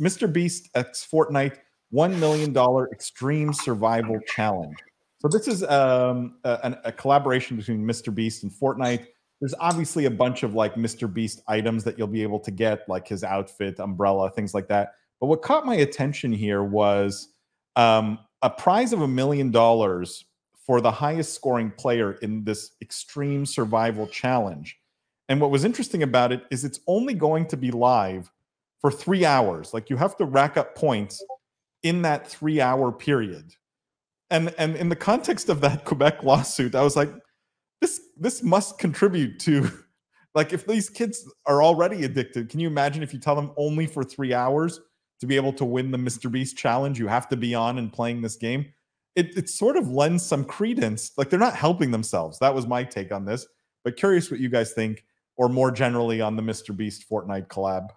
MrBeast X Fortnite $1 million Extreme Survival Challenge. So this is a collaboration between MrBeast and Fortnite. There's obviously a bunch of like MrBeast items that you'll be able to get, like his outfit, umbrella, things like that. But what caught my attention here was a prize of $1 million for the highest scoring player in this Extreme Survival Challenge. And what was interesting about it is it's only going to be live for 3 hours. Like, you have to rack up points in that 3 hour period. And in the context of that Quebec lawsuit, I was like, this must contribute to, like, if these kids are already addicted, can you imagine if you tell them only for 3 hours to be able to win the MrBeast challenge, you have to be on and playing this game? It sort of lends some credence. Like, they're not helping themselves. That was my take on this. But curious what you guys think, or more generally on the MrBeast Fortnite collab.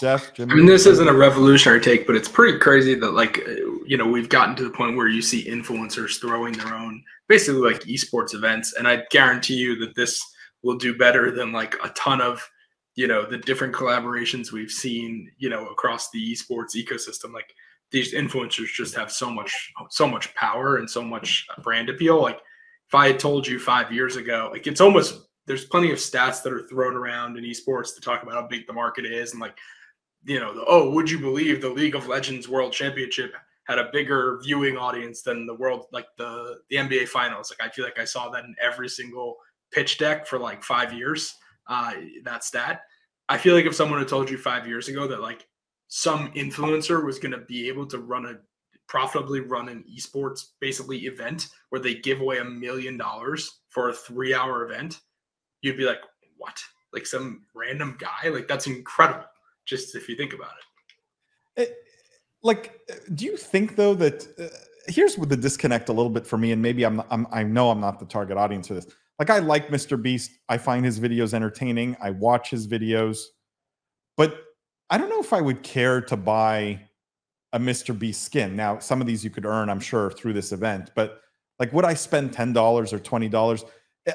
Jeff, Jimmy? I mean, this isn't a revolutionary take, but it's pretty crazy that, like, you know, we've gotten to the point where you see influencers throwing their own, basically, like, esports events. And I guarantee you that this will do better than, like, a ton of, you know, the different collaborations we've seen, you know, across the esports ecosystem. Like, these influencers just have so much power and so much brand appeal. Like, if I had told you 5 years ago, like, it's almost, there's plenty of stats that are thrown around in esports to talk about how big the market is. And, like, you know, oh, would you believe the League of Legends World Championship had a bigger viewing audience than the world, like the NBA finals. Like, I feel like I saw that in every single pitch deck for like 5 years. That stat. I feel like if someone had told you 5 years ago that like some influencer was going to be able to profitably run an esports basically event where they give away $1 million for a 3 hour event, you'd be like, what? Like some random guy? Like, that's incredible. Just if you think about it. Like, do you think though that here's the disconnect a little bit for me, and maybe I know I'm not the target audience for this. Like, I like MrBeast. I find his videos entertaining. I watch his videos. But I don't know if I would care to buy a MrBeast skin. Now, some of these you could earn, I'm sure, through this event. But, like, would I spend $10 or $20?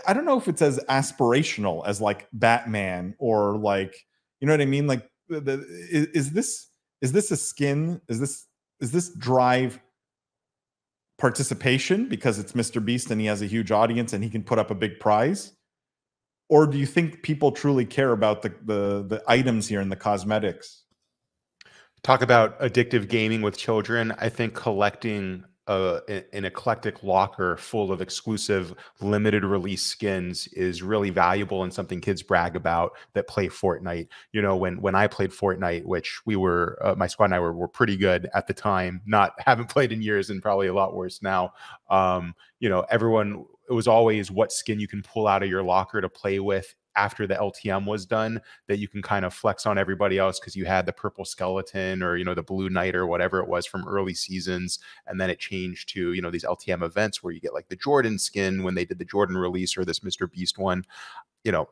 I don't know if it's as aspirational as, like, Batman or, like, you know what I mean? Like, is this a skin? Is this drive participation because it's MrBeast and he has a huge audience and he can put up a big prize? Or do you think people truly care about the items here and the cosmetics? Talk about addictive gaming with children. I think collecting an eclectic locker full of exclusive limited release skins is really valuable and something kids brag about that play Fortnite. You know, when I played Fortnite, which we were, my squad and I were pretty good at the time, haven't played in years and probably a lot worse now. You know, everyone, it was always what skin you can pull out of your locker to play with after the LTM was done, that you can kind of flex on everybody else because you had the purple skeleton or, you know, the blue knight or whatever it was from early seasons. And then it changed to, you know, these LTM events where you get like the Jordan skin when they did the Jordan release or this MrBeast one. You know,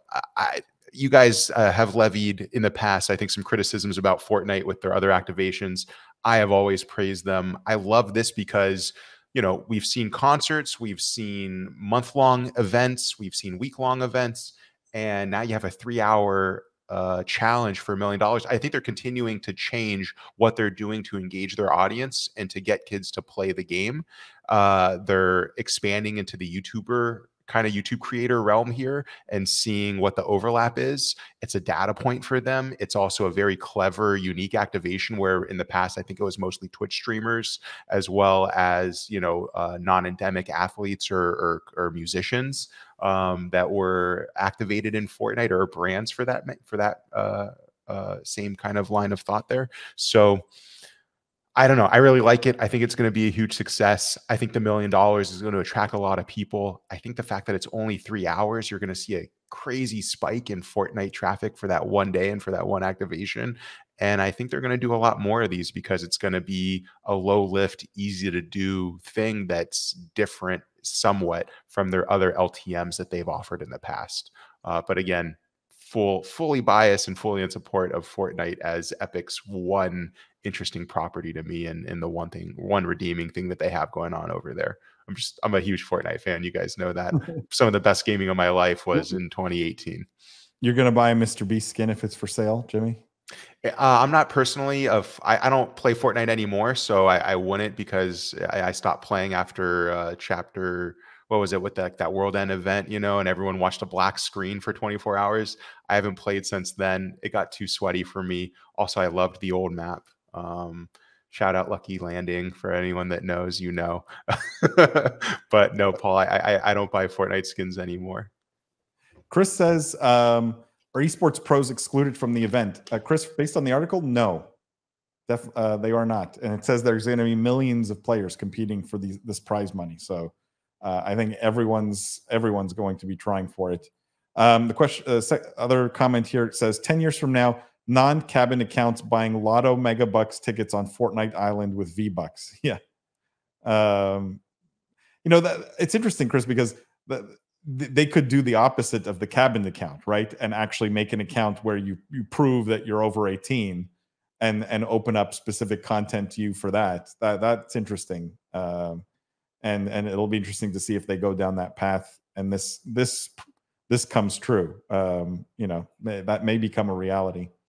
you guys have levied in the past, I think, some criticisms about Fortnite with their other activations. I have always praised them. I love this because, you know, we've seen concerts, we've seen month-long events, we've seen week-long events. And now you have a 3 hour challenge for $1 million. I think they're continuing to change what they're doing to engage their audience and to get kids to play the game. They're expanding into the YouTuber kind of YouTube creator realm here and seeing what the overlap is. It's a data point for them. It's also a very clever, unique activation where in the past, I think it was mostly Twitch streamers as well as, you know, non-endemic athletes or musicians that were activated in Fortnite, or brands for that same kind of line of thought there. So I don't know. I really like it. I think it's going to be a huge success. I think the $1 million is going to attract a lot of people. I think the fact that it's only 3 hours, you're going to see a crazy spike in Fortnite traffic for that one day and for that one activation. And I think they're going to do a lot more of these because it's going to be a low lift, easy to do thing that's different somewhat from their other LTMs that they've offered in the past. But again, fully biased and fully in support of Fortnite as Epic's one interesting property to me, and the one redeeming thing that they have going on over there. I'm a huge Fortnite fan. You guys know that. Some of the best gaming of my life was in 2018. You're going to buy a MrBeast skin if it's for sale, Jimmy? I'm not personally. I don't play Fortnite anymore, so I wouldn't, because I stopped playing after chapter, what was it, with that World End event, you know, and everyone watched a black screen for 24 hours. I haven't played since then. It got too sweaty for me. Also, I loved the old map. Shout out Lucky Landing for anyone that knows, you know. But no, Paul, I don't buy Fortnite skins anymore. Chris says, are esports pros excluded from the event? Chris, based on the article, no. They are not. And it says there's going to be millions of players competing for this prize money. So I think everyone's going to be trying for it. The question, other comment here says, 10 years from now, non-cabin accounts buying Lotto Mega Bucks tickets on Fortnite Island with V-Bucks. Yeah. You know, it's interesting, Chris, because they could do the opposite of the cabin account, right? And actually make an account where you prove that you're over 18 and open up specific content to you for that. That's interesting. And it'll be interesting to see if they go down that path and this comes true. You know, that may become a reality.